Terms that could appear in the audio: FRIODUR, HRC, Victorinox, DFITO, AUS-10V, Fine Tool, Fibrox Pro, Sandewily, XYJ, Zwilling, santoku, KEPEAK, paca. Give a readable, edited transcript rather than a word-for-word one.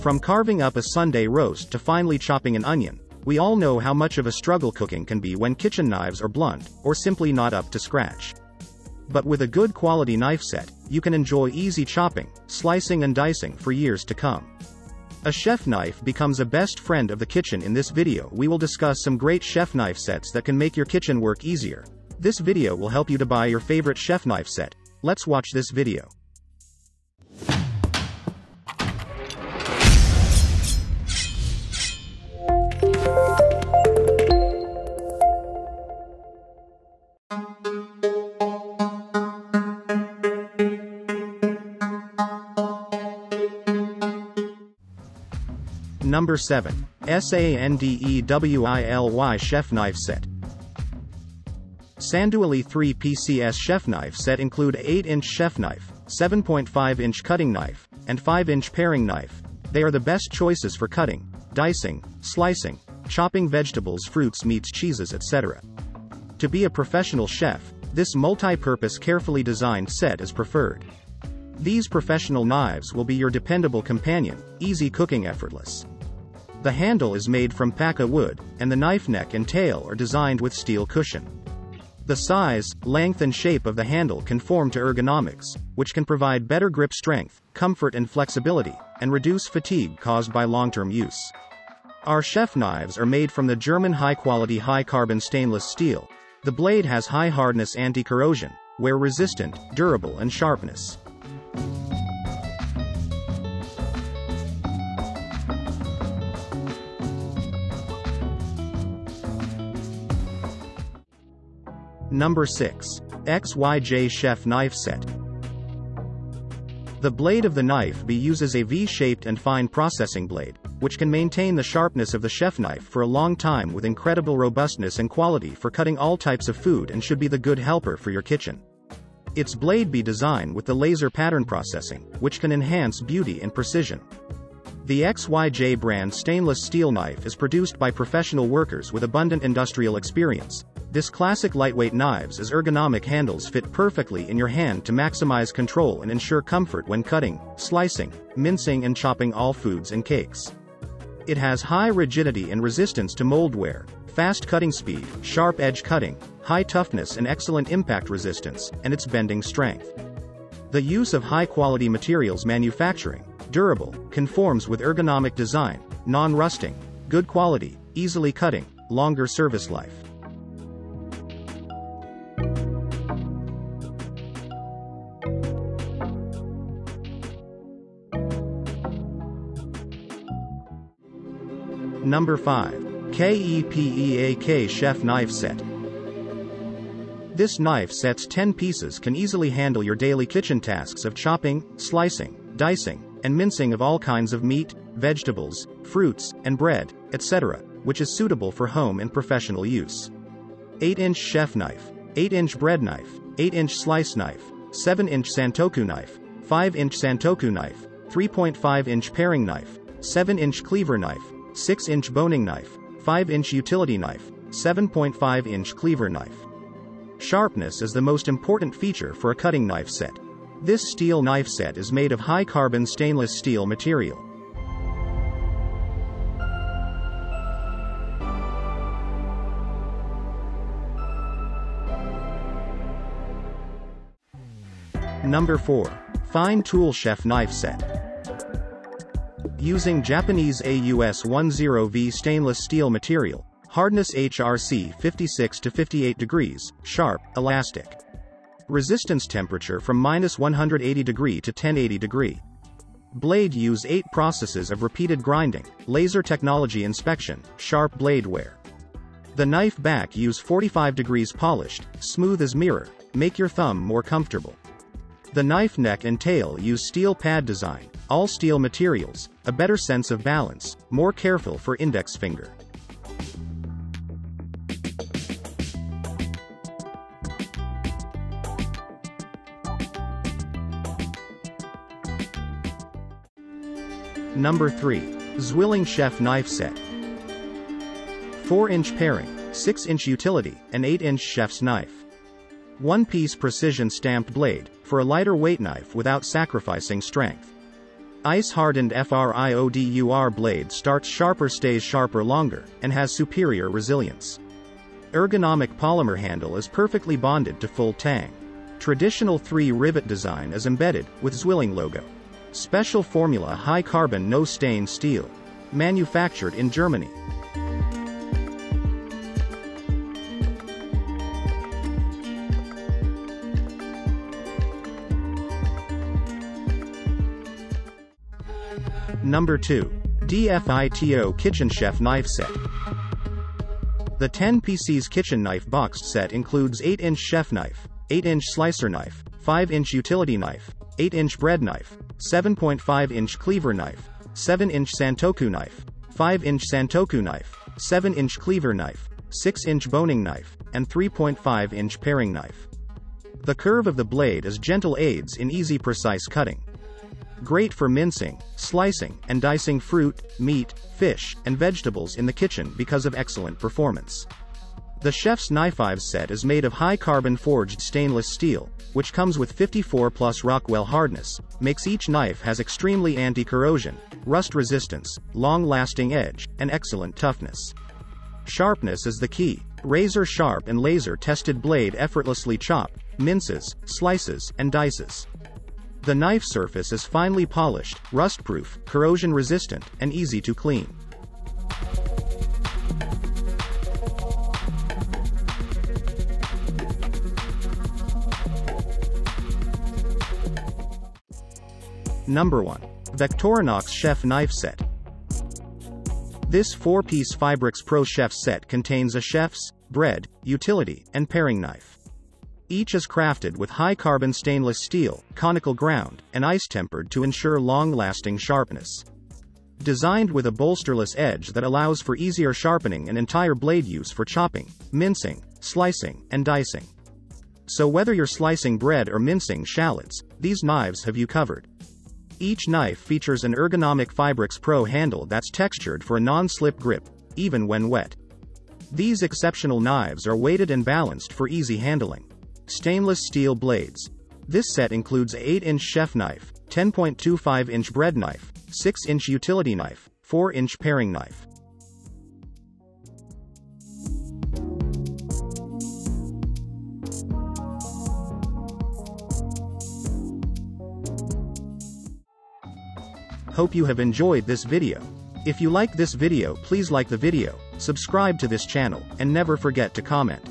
From carving up a Sunday roast to finally chopping an onion, we all know how much of a struggle cooking can be when kitchen knives are blunt, or simply not up to scratch. But with a good quality knife set, you can enjoy easy chopping, slicing and dicing for years to come. A chef knife becomes a best friend of the kitchen. In this video we will discuss some great chef knife sets that can make your kitchen work easier. This video will help you to buy your favorite chef knife set. Let's watch this video. Number 7. Sandewily Chef Knife Set. Sandewily 3-PCS Chef Knife Set include 8-inch chef knife, 7.5-inch cutting knife, and 5-inch paring knife. They are the best choices for cutting, dicing, slicing, chopping vegetables, fruits, meats, cheeses, etc. To be a professional chef, this multi-purpose carefully designed set is preferred. These professional knives will be your dependable companion, easy cooking, effortless. The handle is made from paca wood, and the knife neck and tail are designed with steel cushion. The size, length and shape of the handle conform to ergonomics, which can provide better grip strength, comfort and flexibility, and reduce fatigue caused by long-term use. Our chef knives are made from the German high-quality high-carbon stainless steel. The blade has high hardness, anti-corrosion, wear resistant, durable and sharpness. Number 6. XYJ Chef Knife Set. The blade of the knife uses a V-shaped and fine processing blade, which can maintain the sharpness of the chef knife for a long time with incredible robustness and quality for cutting all types of food, and should be the good helper for your kitchen. Its blade be designed with the laser pattern processing, which can enhance beauty and precision. The XYJ brand stainless steel knife is produced by professional workers with abundant industrial experience. This classic lightweight knives as ergonomic handles fit perfectly in your hand to maximize control and ensure comfort when cutting, slicing, mincing and chopping all foods and cakes. It has high rigidity and resistance to mold wear, fast cutting speed, sharp edge cutting, high toughness and excellent impact resistance, and its bending strength. The use of high-quality materials manufacturing, durable, conforms with ergonomic design, non-rusting, good quality, easily cutting, longer service life. Number 5. KEPEAK Chef Knife Set. This knife set's 10 pieces can easily handle your daily kitchen tasks of chopping, slicing, dicing, and mincing of all kinds of meat, vegetables, fruits, and bread, etc., which is suitable for home and professional use. 8-inch chef knife, 8-inch bread knife, 8-inch slice knife, 7-inch santoku knife, 5-inch santoku knife, 3.5-inch paring knife, 7-inch cleaver knife, 6-inch boning knife, 5-inch utility knife, 7.5-inch cleaver knife. Sharpness is the most important feature for a cutting knife set. This steel knife set is made of high-carbon stainless steel material. Number 4. Fine Tool Chef Knife Set. Using Japanese AUS-10V stainless steel material, hardness HRC 56 to 58 degrees, sharp, elastic. Resistance temperature from -180 degree to 1080 degree. Blade use 8 processes of repeated grinding, laser technology inspection, sharp blade wear. The knife back use 45 degrees polished, smooth as mirror, make your thumb more comfortable. The knife neck and tail use steel pad design, all steel materials, a better sense of balance, more careful for index finger. Number 3. Zwilling Chef Knife Set. 4-inch paring, 6-inch utility, an 8-inch chef's knife. 1-piece precision stamped blade, for a lighter weight knife without sacrificing strength. Ice-hardened FRIODUR blade starts sharper, stays sharper longer, and has superior resilience. Ergonomic polymer handle is perfectly bonded to full tang. Traditional 3-rivet design is embedded, with Zwilling logo. Special formula high carbon no stain steel. Manufactured in Germany. Number 2. DFITO Kitchen Chef Knife Set. The 10 PC's kitchen knife boxed set includes 8-inch chef knife, 8-inch slicer knife, 5-inch utility knife, 8-inch bread knife, 7.5-inch cleaver knife, 7-inch santoku knife, 5-inch santoku knife, 7-inch cleaver knife, 6-inch boning knife, and 3.5-inch paring knife. The curve of the blade is gentle, aids in easy, precise cutting. Great for mincing, slicing, and dicing fruit, meat, fish, and vegetables in the kitchen because of excellent performance. The Chef's Knife 5 set is made of high-carbon forged stainless steel, which comes with 54+ Rockwell hardness, makes each knife has extremely anti-corrosion, rust resistance, long-lasting edge, and excellent toughness. Sharpness is the key. Razor-sharp and laser-tested blade effortlessly chops, minces, slices, and dices. The knife surface is finely polished, rust-proof, corrosion-resistant, and easy to clean. Number 1. Victorinox Chef Knife Set. This 4-piece Fibrox Pro Chef set contains a chef's, bread, utility, and paring knife. Each is crafted with high-carbon stainless steel, conical ground, and ice-tempered to ensure long-lasting sharpness. Designed with a bolsterless edge that allows for easier sharpening and entire blade use for chopping, mincing, slicing, and dicing. So whether you're slicing bread or mincing shallots, these knives have you covered. Each knife features an ergonomic Fibrox Pro handle that's textured for a non-slip grip, even when wet. These exceptional knives are weighted and balanced for easy handling. Stainless steel blades. This set includes an 8-inch chef knife, 10.25-inch bread knife, 6-inch utility knife, 4-inch paring knife. Hope you have enjoyed this video. If you like this video, please like the video, subscribe to this channel, and never forget to comment.